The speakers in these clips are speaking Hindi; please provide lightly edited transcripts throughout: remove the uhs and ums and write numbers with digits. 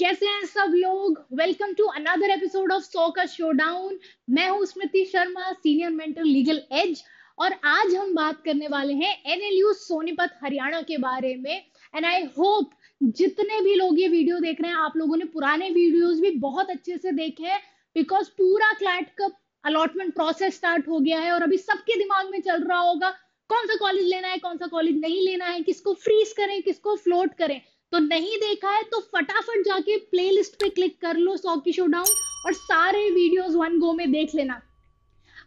कैसे हैं सब लोग। Welcome to another episode of सो का शोडाउन। मैं हूं Smriti Sharma, senior mentor legal edge, और आज हम बात करने वाले हैं एनएलयू सोनीपत हरियाणा के बारे में। एंड आई होप जितने भी लोग ये वीडियो देख रहे हैं, आप लोगों ने पुराने वीडियोस भी बहुत अच्छे से देखे हैं, बिकॉज पूरा क्लैट का अलॉटमेंट प्रोसेस स्टार्ट हो गया है और अभी सबके दिमाग में चल रहा होगा कौन सा कॉलेज लेना है, कौन सा कॉलेज नहीं लेना है, किसको फ्रीज करें, किसको फ्लोट करें। तो नहीं देखा है तो फटाफट जाके प्लेलिस्ट पे क्लिक कर लो सो की शोडाउन, और सारे वीडियोस वन गो में देख लेना।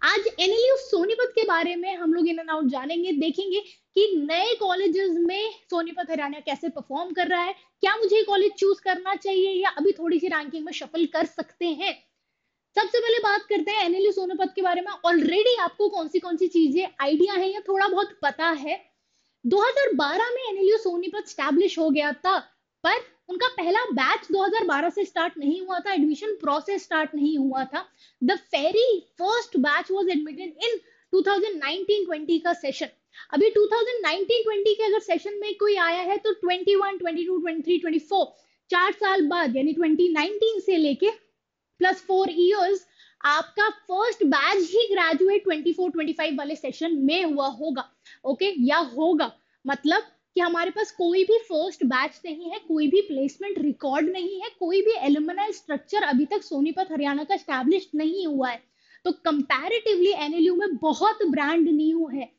आज एनएलयू सोनीपत के बारे में हम लोग इन एंड आउट जानेंगे, देखेंगे कि नए कॉलेजेस में सोनीपत हरियाणा कैसे परफॉर्म कर रहा है, क्या मुझे कॉलेज चूज करना चाहिए या अभी थोड़ी सी रैंकिंग में शफल कर सकते हैं। सबसे पहले बात करते हैं एनएलयू सोनीपत के बारे में। ऑलरेडी आपको कौन सी चीजें आइडिया है या थोड़ा बहुत पता है। 2012 में एनएलयू सोनीपत स्टैब्लिश हो गया था, पर उनका पहला बैच 2012 से स्टार्ट नहीं हुआ था, एडमिशन प्रोसेस स्टार्ट नहीं हुआ था। The very first batch was admitted in 2019-20 का सेशन। अभी 2019-20 के अगर सेशन में कोई आया है तो 21, 22, 23, 24 चार साल बाद यानी 2019 से लेके प्लस 4 इयर्स आपका फर्स्ट बैच ही ग्रेजुएट 24, 25 वाले सेशन में हुआ होगा। ओके, या होगा मतलब कि हमारे पास कोई भी फर्स्ट बैच नहीं है, कोई भी प्लेसमेंट रिकॉर्ड नहीं है, कोई भी एलुमनाई स्ट्रक्चर अभी तक सोनीपत हरियाणा का एस्टैब्लिश नहीं हुआ है। तो कंपैरेटिवली एनएलयू में बहुत ब्रांड न्यू है,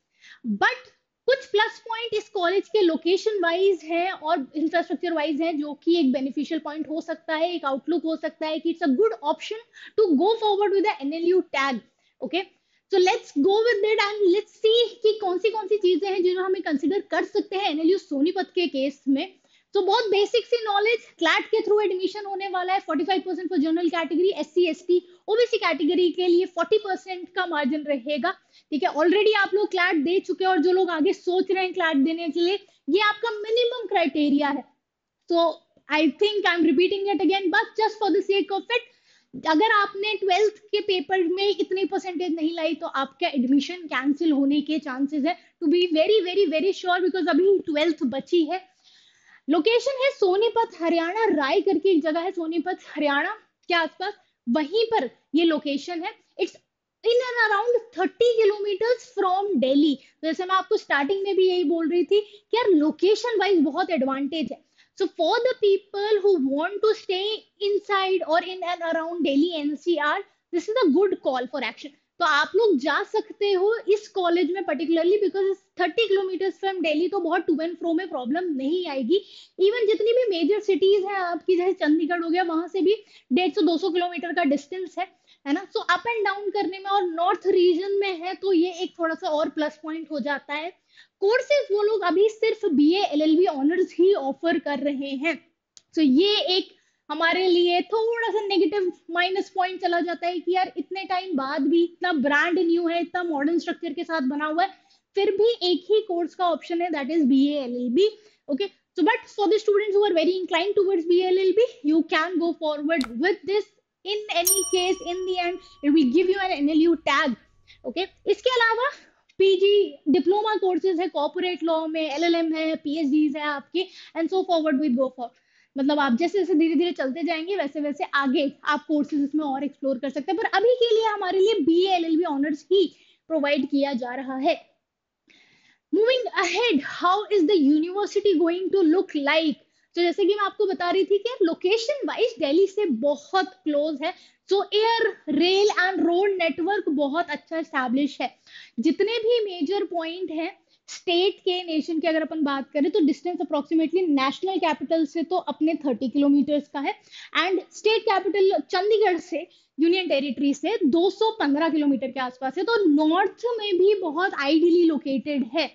बट कुछ प्लस पॉइंट इस कॉलेज के लोकेशन वाइज है और इंफ्रास्ट्रक्चर वाइज है, जो कि एक बेनिफिशियल पॉइंट हो सकता है, एक आउटलुक हो सकता है कि it's a good option to go forward with the NLU tag. Okay, so let's go with it and let's see कि कौन सी चीजें हैं जिन्हें हमें कंसिडर कर सकते हैं एनएलयू सोनीपत के केस में। तो बहुत बेसिक सी नॉलेज, क्लैट के थ्रू एडमिशन होने वाला है। 45% for general category, SC ST OBC category के लिए 40% का मार्जिन रहेगा। ठीक है, ऑलरेडी आप लोग क्लैट दे चुके हैं और जो लोग आगे सोच रहे हैं क्लैट देने के लिए, ये आपका मिनिमम क्राइटेरिया है। So I think I am repeating it again, but just for the sake of it, अगर आपने 12th के पेपर में इतनी परसेंटेज नहीं लाई तो आपका एडमिशन कैंसिल होने के चांसेस है। To be very very very sure, because अभी 12th बची है। लोकेशन है सोनीपत हरियाणा, राय करके एक जगह है सोनीपत हरियाणा के आसपास, वहीं पर ये लोकेशन है। It's in and around 30 kilometres from Delhi. जैसे मैं आपको स्टार्टिंग में भी यही बोल रही थी कि यार लोकेशन वाइज बहुत एडवांटेज है। So for the people who want to stay inside और in and around Delhi NCR, this is a good call for action. तो आप लोग जा सकते हो इस कॉलेज में particularly, because 30 kilometres from Delhi, तो बहुत टू एंड फ्रो में प्रॉब्लम नहीं आएगी। इवन जितनी भी मेजर सिटीज हैं आपकी, जैसे चंडीगढ़ हो गया, वहां से भी 150-200 किलोमीटर का डिस्टेंस है ना। सो अप एंड डाउन करने में, और नॉर्थ रीजन में है तो ये एक थोड़ा सा और प्लस पॉइंट हो जाता है। कोर्सेज वो लोग अभी सिर्फ BA LLB ऑनर्स ही ऑफर कर रहे हैं। सो ये एक हमारे लिए थोड़ा सा नेगेटिव माइनस पॉइंट चला जाता है कि यार इतने टाइम बाद भी इतना ब्रांड न्यू है, इतना मॉडर्न स्ट्रक्चर के साथ बना हुआ है, फिर भी एक ही कोर्स का ऑप्शन है, that is BA LLB। Okay, so but for the students who are very inclined towards BA LLB, you can go forward with this. In any case, in the end it will give you an NLU tag. Okay, इसके अलावा PG डिप्लोमा कोर्सेज है, कॉर्पोरेट लॉ में LLM है, PhDs है आपके, and so forward with go for. मतलब आप जैसे जैसे धीरे धीरे चलते जाएंगे वैसे वैसे आगे आप कोर्सेज इसमें और एक्सप्लोर कर सकते हैं, पर अभी के लिए हमारे लिए BA LLB ऑनर्स ही प्रोवाइड किया जा रहा है। Moving ahead, how is the university going to look like. तो जैसे कि मैं आपको बता रही थी कि लोकेशन वाइज दिल्ली से बहुत क्लोज है। So air, rail and road network बहुत अच्छा एस्टैब्लिश है। जितने भी मेजर पॉइंट हैं स्टेट के, नेशन के, अगर अपन बात करें तो डिस्टेंस अप्रोक्सीमेटली नेशनल कैपिटल से तो अपने 30 किलोमीटर्स का है, एंड स्टेट कैपिटल चंडीगढ़ से, यूनियन टेरिटरी से 215 किलोमीटर के आसपास है। तो नॉर्थ में भी बहुत आइडियली लोकेटेड है।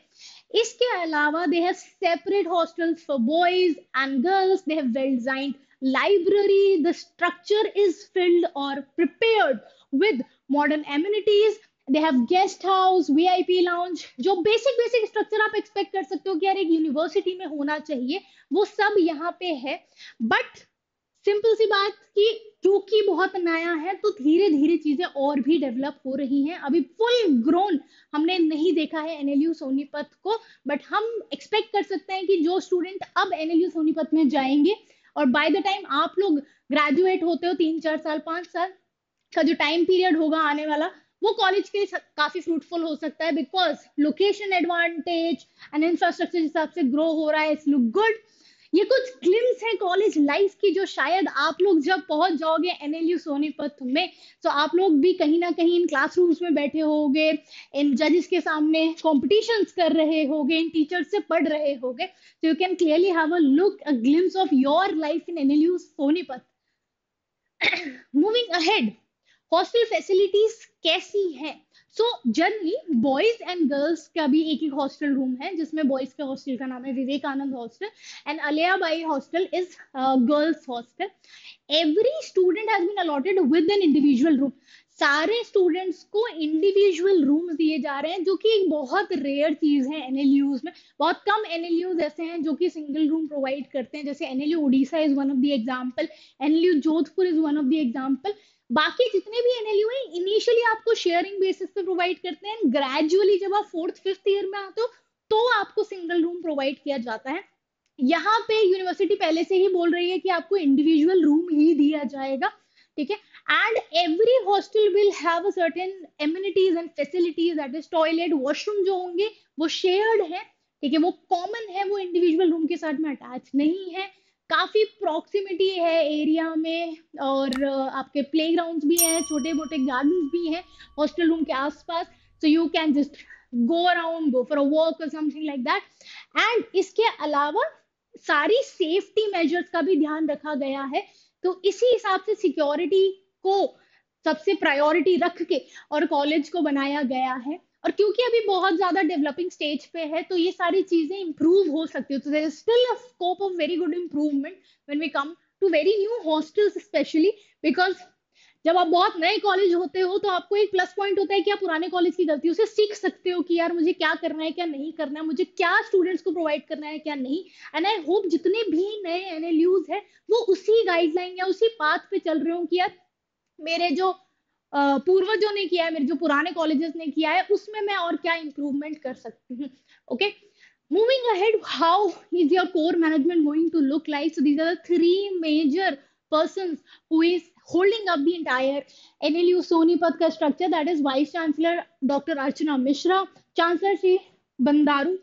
इसके अलावा they have separate hostels for boys and girls, they have well designed library, the structure is filled और prepared with modern amenities, they have guest house, VIP lounge, जो बेसिक बेसिक स्ट्रक्चर आप एक्सपेक्ट कर सकते हो कि यार एक यूनिवर्सिटी में होना चाहिए, वो सब यहाँ पे है। बट सिंपल सी बात कि क्योंकि बहुत नया है तो धीरे धीरे चीजें और भी डेवलप हो रही हैं। अभी फुल ग्रोन हमने नहीं देखा है एनएलयू सोनीपत को, बट हम एक्सपेक्ट कर सकते हैं कि जो स्टूडेंट अब एनएलयू सोनीपत में जाएंगे और बाय द टाइम आप लोग ग्रेजुएट होते हो 3 4 साल 5 साल का जो टाइम पीरियड होगा आने वाला वो कॉलेज के लिए काफी फ्रूटफुल हो सकता है, because location advantage and infrastructure हिसाब से ग्रो हो रहा है, इट्स लुक गुड। ये कुछ ग्लिम्स है कॉलेज लाइफ की जो शायद आप लोग जब पहुंच जाओगे एनएलयू सोनीपत में तो आप लोग भी कहीं ना कहीं इन क्लासरूम्स में बैठे होगे, इन जजेस के सामने कॉम्पिटिशंस कर रहे होगे, इन टीचर्स से पढ़ रहे होगे। तो you can clearly have a look, a glimpse of your life in NLU Sonipat. Moving ahead, hostel facilities कैसी है? So generally boys and girls का भी एक ही हॉस्टल रूम है, जिसमें बॉयज के हॉस्टल का नाम है Vivekananda hostel and Aliyabai hostel is girls hostel. Every student has been allotted with an individual room. सारे स्टूडेंट्स को इंडिविजुअल रूम्स दिए जा रहे हैं, जो कि एक बहुत रेयर चीज है एनएलयूज में। बहुत कम एनएलयूज ऐसे हैं जो कि सिंगल रूम प्रोवाइड करते हैं, जैसे NLU Orissa is one of the example, NLU Jodhpur is one of the example. बाकी जितने भी एनएलयू है इनिशियली आपको शेयरिंग बेसिस पे प्रोवाइड करते हैं, ग्रेजुअली जब आप 4th 5th ईयर में आते हो तो आपको सिंगल रूम प्रोवाइड किया जाता है। यहाँ पे यूनिवर्सिटी पहले से ही बोल रही है कि आपको इंडिविजुअल रूम ही दिया जाएगा, ठीक है। And every hostel will have a certain amenities and facilities, that is toilet, washroom जो होंगे वो शेयर्ड है, ठीक है, वो कॉमन है, वो इंडिविजुअल रूम के साथ में अटैच नहीं है। काफी प्रॉक्सिमिटी है एरिया में और आपके प्लेग्राउंड्स भी हैं, छोटे मोटे गार्डन्स भी हैं हॉस्टल रूम के आसपास, so you can just go around, go for a walk और समथिंग लाइक दैट। एंड इसके अलावा सारी सेफ्टी मेजर्स का भी ध्यान रखा गया है, तो इसी हिसाब से सिक्योरिटी को सबसे प्रायोरिटी रख के और कॉलेज को बनाया गया है। और क्योंकि अभी बहुत ज्यादा डेवलपिंग स्टेज पे है तो ये सारी चीजें इंप्रूव हो सकती है, तो there is still a scope of very good improvement when we come to very new hostels, specially because जब आप बहुत नए कॉलेज होते हो तो आपको एक प्लस पॉइंट होता है कि आप पुराने कॉलेज की गलतियों से सीख सकते हो कि यार मुझे क्या करना है क्या नहीं करना है, मुझे क्या स्टूडेंट्स को प्रोवाइड करना है क्या नहीं। एंड आई होप जितने भी नए एनएलयूज है वो उसी गाइडलाइन या उसी पाथ पे चल रहे हो कि यार मेरे जो पूर्वजों ने किया है, मेरे जो पुराने कॉलेजेस ने किया है उसमें मैं और क्या इंप्रूवमेंट कर सकती हूँ। Okay, moving ahead, how is your core management going to look like? So these are the 3 major persons who is holding up the entire NLU Sonipat का structure, that is vice chancellor doctor Archana Mishra, chancellor Shri Bandaru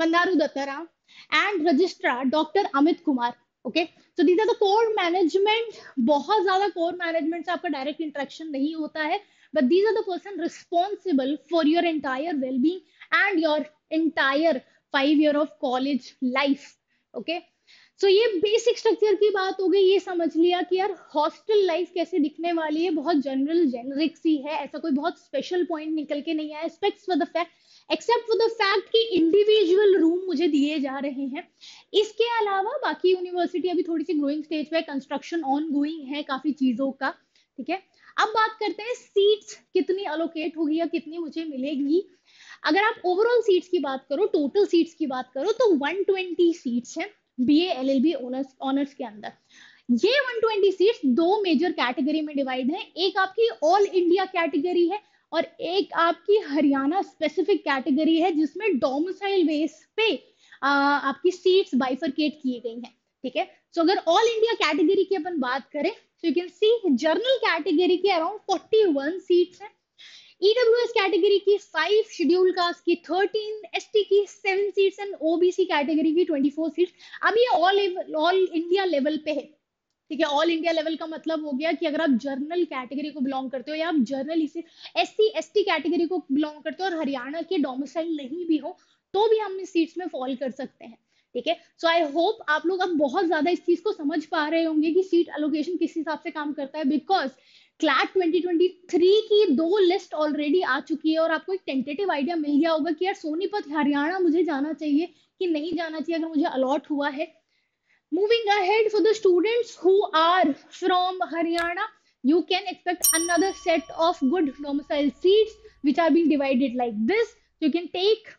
Dattatreya and registrar doctor Amit Kumar. Okay, so these are the core management. बहुत ज्यादा कोर मैनेजमेंट से आपका डायरेक्ट इंटरेक्शन नहीं होता है, but these are the person responsible for your entire wellbeing and your entire 5 year of college life. Okay, so ये बेसिक स्ट्रक्चर की बात हो गई, ये समझ लिया कि यार हॉस्टल लाइफ कैसे दिखने वाली है। बहुत जनरल जेनरिक सी है, ऐसा कोई बहुत स्पेशल पॉइंट निकल के नहीं आया, एक्सेप्ट फॉर द फैक्ट कि इंडिविजुअल रूम मुझे दिए जा रहे हैं। इसके अलावा बाकी यूनिवर्सिटी अभी थोड़ी सी ग्रोइंग स्टेज पे, कंस्ट्रक्शन ऑन गोइंग है काफी चीजों का, ठीक है। अब बात करते हैं सीट्स कितनी अलोकेट होगी या कितनी मुझे मिलेगी। अगर आप ओवरऑल सीट्स की बात करो, टोटल सीट्स की बात करो तो 120 सीट्स हैं BA LLB ऑनर्स के अंदर। ये 120 सीट्स 2 मेजर कैटेगरी में डिवाइड है, एक आपकी ऑल इंडिया कैटेगरी है और एक आपकी हरियाणा स्पेसिफिक कैटेगरी है, जिसमें डोमिसाइल बेस पे आपकी सीट्स बाइफरकेट किए गई हैं, ठीक है। सो अगर ऑल इंडिया कैटेगरी की अपन बात करें तो you can see general category के अराउंड 41 सीट्स हैं, EWS कैटेगरी की 5, शेड्यूल कास्ट की 13, ST की 7 सीट्स एंड OBC कैटेगरी की 24 सीट्स। अब ये ऑल इंडिया लेवल पे है, ठीक है। ऑल इंडिया लेवल का मतलब हो गया कि अगर आप जर्नल कैटेगरी को बिलोंग करते हो या आप जर्नल SC ST कैटेगरी को बिलोंग करते हो और हरियाणा के डोमिसाइल नहीं भी हो तो भी हम इस सीट्स में फॉल कर सकते हैं, ठीक है। सो आई होप आप लोग अब बहुत ज्यादा इस चीज को समझ पा रहे होंगे कि सीट अलोकेशन किस हिसाब से काम करता है, बिकॉज CLAT 2023 की 2 लिस्ट ऑलरेडी आ चुकी है और आपको एक टेंटेटिव आइडिया मिल गया होगा कि यार सोनीपत हरियाणा मुझे जाना चाहिए कि नहीं जाना चाहिए अगर मुझे अलॉट हुआ है। Moving ahead, for the students who are from Haryana, you can expect another set of good domicile seats which are being divided like this. You can take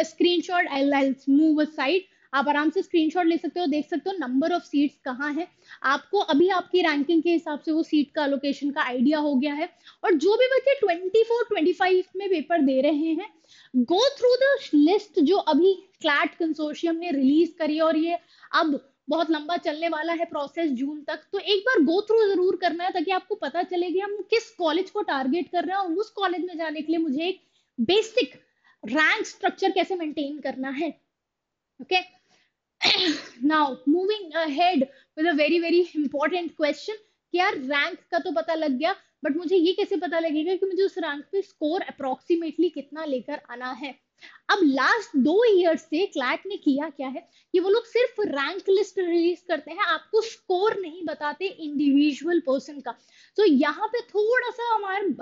a screenshot. I'll move aside. आप आराम से स्क्रीनशॉट ले सकते हो, देख सकते हो नंबर ऑफ सीट्स कहाँ है। आपको अभी आपकी रैंकिंग के हिसाब से वो सीट का लोकेशन का आइडिया हो गया है। और जो भी बच्चे 24-25 में पेपर दे रहे हैं, गो थ्रू द लिस्ट जो अभी CLAT कंसोर्शियम ने रिलीज करी है और ये अब बहुत लंबा चलने वाला है प्रोसेस जून तक, तो एक बार गो थ्रू जरूर करना है ताकि आपको पता चले कि हम किस कॉलेज को टारगेट कर रहे हैं और उस कॉलेज में जाने के लिए मुझे एक बेसिक रैंक स्ट्रक्चर कैसे मेंटेन करना है. Okay, now moving ahead with a very very important question कि यार रैंक का तो पता लग गया, बट मुझे ये कैसे पता लगेगा कि मुझे उस रैंक पे स्कोर अप्रोक्सीमेटली कितना लेकर आना है. अब लास्ट 2 इयर्स से क्लैट ने किया क्या है कि वो लोग सिर्फ रैंक लिस्ट रिलीज करते हैं, आपको स्कोर नहीं बताते इंडिविजुअल पर्सन का. तो यहाँ पे थोड़ा सा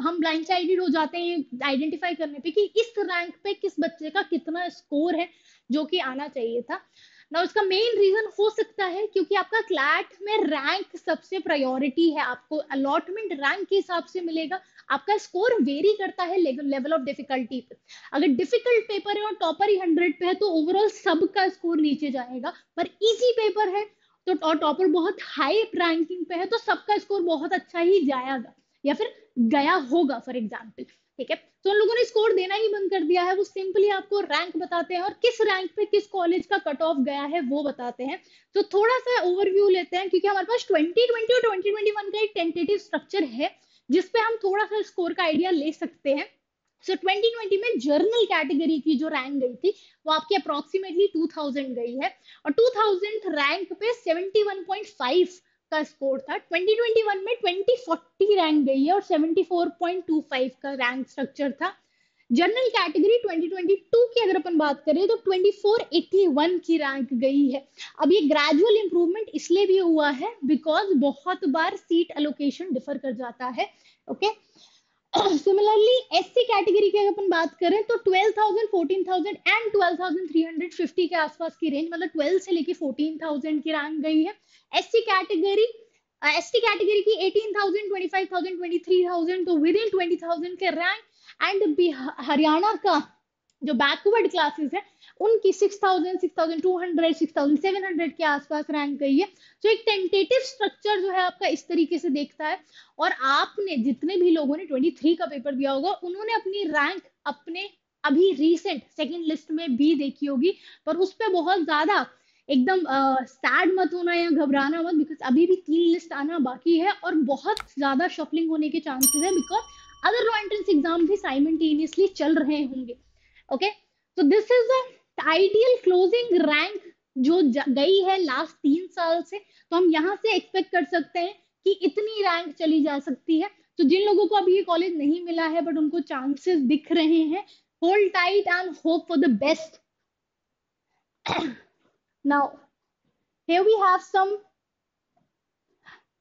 हम ब्लाइंडसाइडेड हो जाते हैं आइडेंटिफाई करने पे कि इस रैंक पे किस बच्चे का कितना स्कोर है जो कि आना चाहिए था ना. उसका मेन रीजन हो सकता है क्योंकि आपका क्लैट में रैंक सबसे प्रायोरिटी है, आपको अलॉटमेंट रैंक के हिसाब से मिलेगा. आपका स्कोर वेरी करता है लेवल ऑफ डिफिकल्टी पे. अगर डिफिकल्ट पेपर है और टॉपर ही 100 पे है तो ओवरऑल सबका स्कोर नीचे जाएगा, पर इजी पेपर है तो और टॉपर बहुत हाई रैंकिंग पे है तो सबका स्कोर बहुत अच्छा ही जाएगा या फिर गया होगा फॉर एग्जाम्पल. ठीक है, तो उन लोगों ने स्कोर देना ही बंद कर दिया है, वो सिंपली आपको रैंक बताते हैं और किस रैंक पे किस कॉलेज का कट ऑफ गया है वो बताते हैं. तो थोड़ा सा ओवरव्यू लेते हैं क्योंकि हमारे पास 2020 और 2021 का एक टेंटेटिव स्ट्रक्चर है जिसपे हम थोड़ा सा स्कोर का आइडिया ले सकते हैं. सो 2020 में जर्नल कैटेगरी की जो रैंक गई थी वो आपकी अप्रोक्सीमेटली 2000 गई है और 2000 रैंक पे 71.5 का स्कोर था. 2021 में 2040 रैंक गई है और 74.25 का रैंक स्ट्रक्चर था. जनरल कैटेगरी 2022 की अगर अपन बात करें तो 2481 की रैंक गई है. अब ये ग्रेजुअल इंप्रूवमेंट इसलिए भी हुआ है बिकॉज बहुत बार सीट एलोकेशन डिफर कर जाता है. ओके, सिमिलरली एससी कैटेगरी की अगर अपन बात करें तो 12,000, 14,000 एंड 12,350 के आसपास की रेंज, मतलब 12 से लेके 14,000 की रैंक गई है. एसटी कैटेगरी की 18,000, 25,000, 23,000 तो विद इन 20,000 के रैंक. एंड हरियाणा का जो बैकवर्ड क्लासेस है उनकी 6,000, 6,200, 6,700 के आसपास रैंक गई है. तो एक टेंटेटिव स्ट्रक्चर जो है आपका इस तरीके से देखता है. और आपने जितने भी लोगों ने 23 का पेपर दिया होगा उन्होंने अपनी रैंक अपने अभी रीसेंट सेकंड लिस्ट में भी देखी होगी, पर उस पर बहुत ज्यादा एकदम सैड मत होना या घबराना मत बिकॉज अभी भी 3 लिस्ट आना बाकी है और बहुत ज्यादा शफलिंग होने के चांसेस है because other law entrance exam भी साइमल्टेनियसली चल रहे होंगे. ओके, तो this is the ideal closing rank जो गई है लास्ट 3 साल से. तो हम यहाँ से एक्सपेक्ट कर सकते हैं कि इतनी रैंक चली जा सकती है. तो जिन लोगों को अभी ये कॉलेज नहीं मिला है बट उनको चांसेस दिख रहे हैं, hold tight and hope for the best. Now here we have some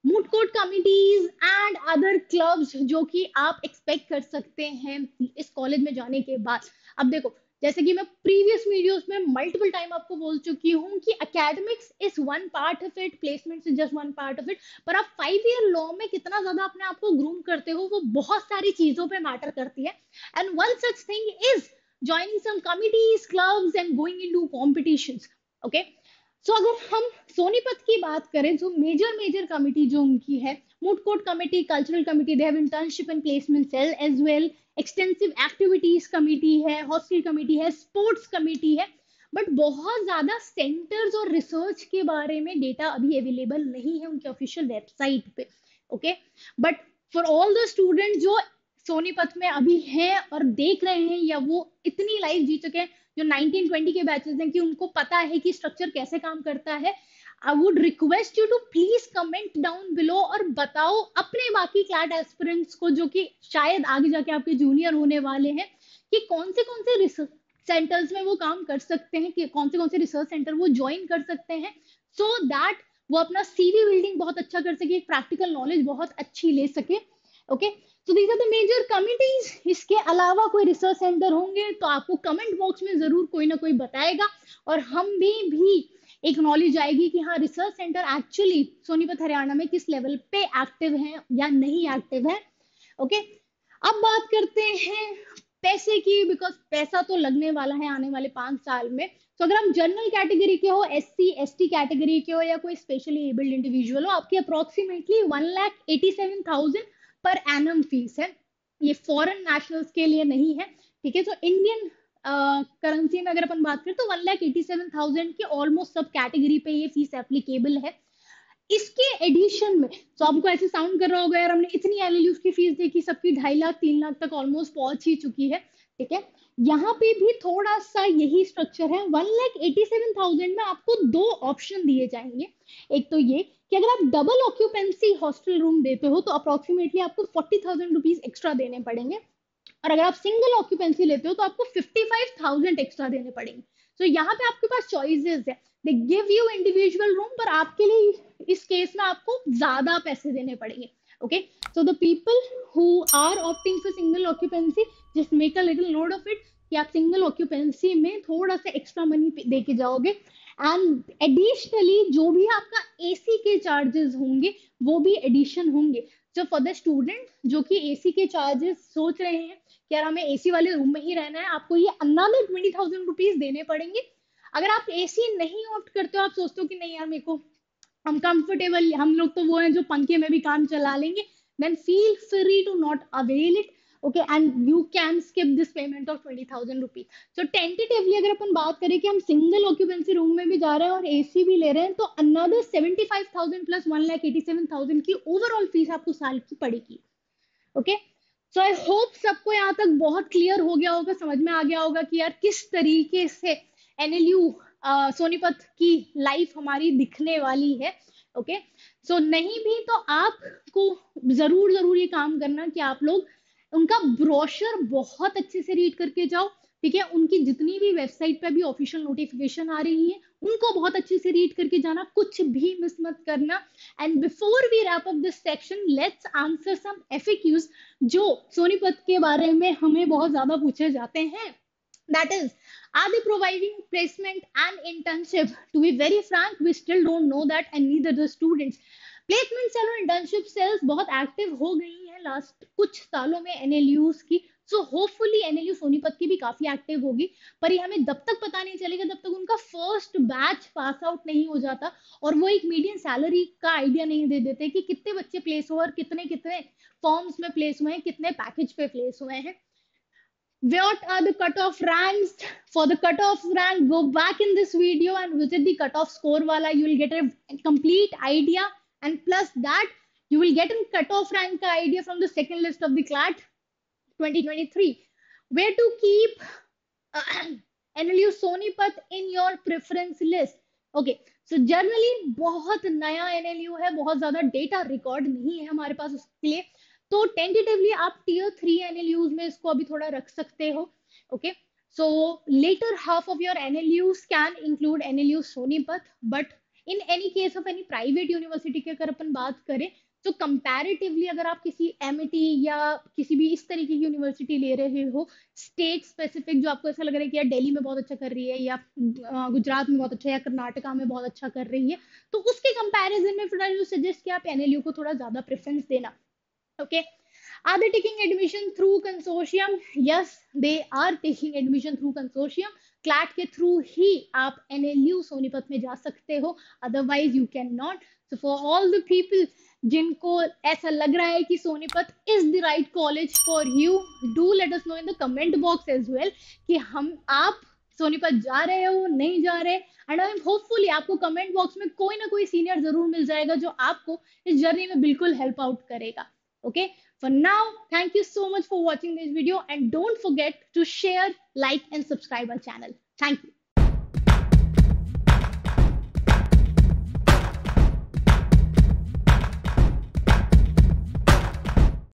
moot court committees and other clubs जो कि आप एक्सपेक्ट कर सकते हैं इस कॉलेज में जाने के बाद. अब देखो, जैसे कि मैं प्रीवियस वीडियोस में मल्टीपल टाइम आपको बोल चुकी हूँ कि academics is one part of it, placements is just one part of it, पर आप 5 ईयर लॉ में कितना ज्यादा अपने आप को ग्रूम करते हो वो बहुत सारी चीजों पे मैटर करती है. And one such thing is joining some committees, clubs and going into competitions. Okay, तो अगर हम सोनीपत की बात करें जो मेजर कमेटी जो उनकी है, moot court committee, cultural committee, they have internship and placement cell as well, extensive activities committee है, हॉस्टल कमेटी है, स्पोर्ट्स कमेटी है, बट बहुत ज्यादा सेंटर्स और रिसर्च के बारे में डेटा अभी अवेलेबल नहीं है उनके ऑफिशियल वेबसाइट पे. Okay, but for all the student जो सोनीपत में अभी हैं और देख रहे हैं या वो इतनी लाइफ जी चुके हैं जो 1920 के बैचेस हैं कि उनको पता है कि स्ट्रक्चर कैसे काम करता है, I would request you to please comment down below और बताओ अपने बाकी क्लैट एस्पिरेंट्स को जो कि शायद आगे जाके आपके जूनियर होने वाले हैं कि कौन से रिसर्च सेंटर्स में वो काम कर सकते हैं, कि कौन से रिसर्च सेंटर वो ज्वाइन कर सकते हैं, सो दैट वो अपना सीवी बिल्डिंग बहुत अच्छा कर सके, प्रैक्टिकल नॉलेज बहुत अच्छी ले सके. ओके, तो these are the major committees. इसके अलावा कोई रिसर्च सेंटर होंगे तो आपको कमेंट बॉक्स में जरूर कोई ना कोई बताएगा और हम भी एक नॉलेज आएगी कि हाँ research centre actually Sonipat Haryana में किस लेवल पे एक्टिव है या नहीं एक्टिव है. ओके, अब बात करते हैं पैसे की बिकॉज पैसा तो लगने वाला है आने वाले 5 साल में. तो अगर हम जनरल कैटेगरी के हो, एससी एसटी कैटेगरी के हो या कोई स्पेशली एबल्ड इंडिविजुअल हो, आपकी अप्रोक्सीमेटली 1,87,000 पर एनम फीस है. ये फॉरेन नेशनल्स के लिए नहीं है, ठीक है. तो इंडियन करेंसी में अगर अपन बात करें तो 1,87,000 के ऑलमोस्ट सब कैटेगरी पे ये फीस एप्लीकेबल है। इसके एडिशन में तो आपको ऐसे साउंड कर रहा होगा यार हमने इतनी एलएलयूज की फीस देखी, सबकी 2.5 लाख 3 लाख तक ऑलमोस्ट पहुंच ही चुकी है, ठीक है। यहाँ पे भी थोड़ा सा यही स्ट्रक्चर है। 1,87,000 में आपको दो ऑप्शन दिए जाएंगे। एक तो ये कि अगर आप डबल ऑक्यूपेंसी हॉस्टल रूम देते हो तो अप्रोक्सीमेटली आपको 40,000 रुपीज एक्स्ट्रा देने पड़ेंगे, और अगर आप सिंगल ऑक्यूपेंसी लेते हो तो आपको 55,000 एक्स्ट्रा देने पड़ेंगे। तो यहाँ पे आपके पास चॉइसेस है, they give you individual room, पर आपके लिए इस केस में आपको ज्यादा पैसे देने पड़ेंगे। Okay, so the people who are opting for single occupancy, just make a little note of it कि आप सिंगल ऑक्यूपेंसी में थोड़ा सा एक्स्ट्रा मनी दे के जाओगे। एंड एडिशनली जो भी आपका एसी के चार्जेस होंगे वो भी एडिशन होंगे। जो फॉर द स्टूडेंट जो कि एसी के चार्जेस सोच रहे हैं कि यार हमें एसी वाले रूम में ही रहना है, आपको ये अनदर 20,000 रुपीज देने पड़ेंगे। अगर आप एसी नहीं ऑप्ट करते हो, आप सोचते हो कि नहीं यार मेरे को हम कंफर्टेबल, हम लोग तो वो हैं जो पंखे में भी काम चला लेंगे, then feel free to not avail it. Okay, and you can skip this payment of 20,000 rupees. So tentatively अगर अपन बात करें कि हम सिंगल ऑक्यूपेंसी रूम में भी जा रहे हैं और एसी भी ले रहे हैं तो अनदर 75,000 प्लस 1,87,000 की ओवरऑल फीस आपको साल की पड़ेगी। ओके, सो आई होप सबको यहाँ तक बहुत क्लियर हो गया होगा, समझ में आ गया होगा कि यार किस तरीके से एनएलयू सोनीपत की लाइफ हमारी दिखने वाली है। ओके, सो नहीं भी तो आपको जरूर जरूर ये काम करना कि आप लोग उनका ब्रोशर बहुत अच्छे से रीड करके जाओ, ठीक है। उनकी जितनी भी वेबसाइट पे भी ऑफिशियल नोटिफिकेशन आ रही है उनको बहुत अच्छे से रीड करके जाना, कुछ भी मिस मत करना। And before we wrap up this section, let's answer some FAQs जो सोनीपत के बारे में हमें बहुत ज्यादा पूछे जाते हैं। That is, are they providing placement and internship? To be very frank, we still don't know that, and neither the students. Placement cells और internship cells बहुत active हो गई हैं लास्ट कुछ सालों में NLUs की, so hopefully NLU सोनीपत की भी काफी active होगी। पर ये हमें जब तक पता नहीं चलेगा जब तक उनका first batch pass out नहीं हो जाता और वो एक median salary का idea नहीं दे देते कि कितने बच्चे place हुए और कितने कितने forms में place हुए हैं, कितने package पे place हुए हैं। What are the cutoff ranks? For the cutoff rank, go back in this video and visit the cutoff score wala. You will get a complete idea, and plus that you will get a cutoff rank idea from the second list of the CLAT 2023. Where to keep NLU Sonipat in your preference list? Okay, so generally बहुत नया NLU है, बहुत ज्यादा data record नहीं है हमारे पास उसके लिए, तो टेंटेटिवली आप टीयर 3 एनएलयूज में इसको अभी थोड़ा रख सकते हो। Okay, so latter half of your NLUs can include NLU Sonipat, but in any case of any private university की अगर अपन बात करें तो कंपैरेटिवली अगर आप किसी एमईटी या किसी भी इस तरीके की यूनिवर्सिटी ले रहे हो स्टेट स्पेसिफिक, जो आपको ऐसा लग रहा है कि यार दिल्ली में बहुत अच्छा कर रही है या गुजरात में बहुत अच्छा या कर्नाटका में बहुत अच्छा कर रही है, तो उसके कंपैरिजन में थोड़ा सजेस्ट किया आप एनएलयू को थोड़ा ज्यादा प्रेफरेंस देना। Okay, are they taking admission through consortium? Yes, they are taking admission through consortium. CLAT के through ही आप NLU सोनीपत में जा सकते हो, otherwise you cannot. So for all the people जिनको ऐसा लग रहा है कि Sonipat is the right college for you, do let us know in the comment box as well कि हम आप सोनीपत जा रहे हो नहीं जा रहे। एंड आई एम होपफुली आपको कमेंट बॉक्स में कोई ना कोई सीनियर जरूर मिल जाएगा जो आपको इस जर्नी में बिल्कुल हेल्प आउट करेगा। Okay, for now, thank you so much for watching this video and don't forget to share, like and subscribe our channel. Thank you.